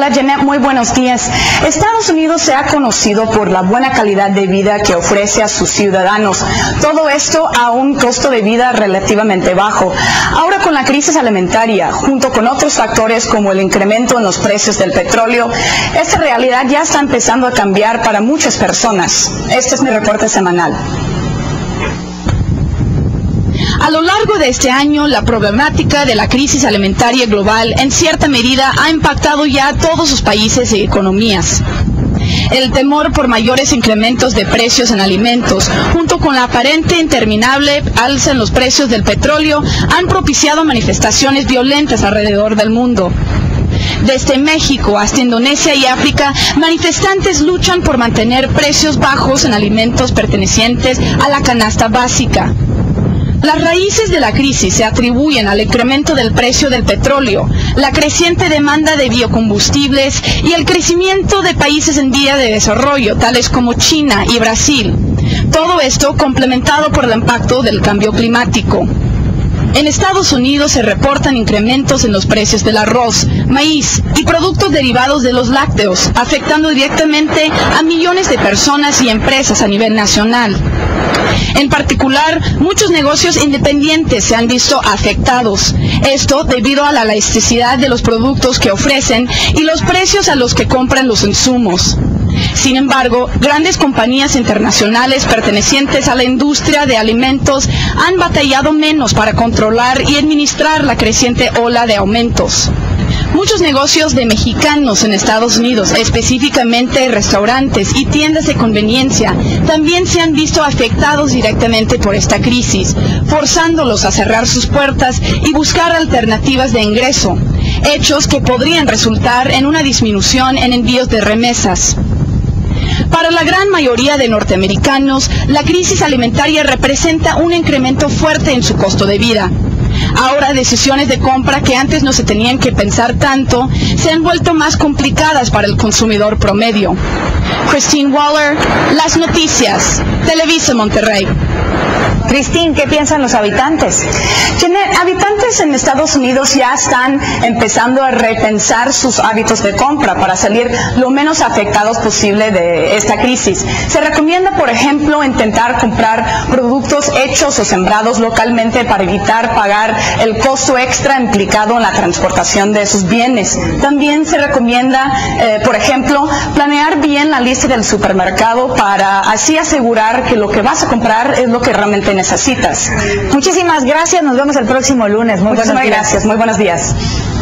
Hola Jeanette, muy buenos días. Estados Unidos se ha conocido por la buena calidad de vida que ofrece a sus ciudadanos. Todo esto a un costo de vida relativamente bajo. Ahora con la crisis alimentaria, junto con otros factores como el incremento en los precios del petróleo, esta realidad ya está empezando a cambiar para muchas personas. Este es mi reporte semanal. A lo largo de este año, la problemática de la crisis alimentaria global en cierta medida ha impactado ya a todos sus países y economías. El temor por mayores incrementos de precios en alimentos, junto con la aparente interminable alza en los precios del petróleo, han propiciado manifestaciones violentas alrededor del mundo. Desde México hasta Indonesia y África, manifestantes luchan por mantener precios bajos en alimentos pertenecientes a la canasta básica. Las raíces de la crisis se atribuyen al incremento del precio del petróleo, la creciente demanda de biocombustibles y el crecimiento de países en vía de desarrollo, tales como China y Brasil. Todo esto complementado por el impacto del cambio climático. En Estados Unidos se reportan incrementos en los precios del arroz, maíz y productos derivados de los lácteos, afectando directamente a millones de personas y empresas a nivel nacional. En particular, muchos negocios independientes se han visto afectados. Esto debido a la elasticidad de los productos que ofrecen y los precios a los que compran los insumos. Sin embargo, grandes compañías internacionales pertenecientes a la industria de alimentos han batallado menos para controlar y administrar la creciente ola de aumentos. Muchos negocios de mexicanos en Estados Unidos, específicamente restaurantes y tiendas de conveniencia, también se han visto afectados directamente por esta crisis, forzándolos a cerrar sus puertas y buscar alternativas de ingreso, hechos que podrían resultar en una disminución en envíos de remesas. Para la gran mayoría de norteamericanos, la crisis alimentaria representa un incremento fuerte en su costo de vida. Ahora decisiones de compra que antes no se tenían que pensar tanto se han vuelto más complicadas para el consumidor promedio. Christine Waller, Las Noticias, Televisa Monterrey. Christine, ¿qué piensan los habitantes? Habitantes en Estados Unidos ya están empezando a repensar sus hábitos de compra para salir lo menos afectados posible de esta crisis. Se recomienda, por ejemplo, intentar comprar productos hechos o sembrados localmente para evitar pagar el costo extra implicado en la transportación de sus bienes. También se recomienda, por ejemplo, planear bien la lista del supermercado para así asegurar que lo que vas a comprar es lo que realmente necesitas. Muchísimas gracias, nos vemos el próximo lunes. Muchísimas gracias, muy buenos días.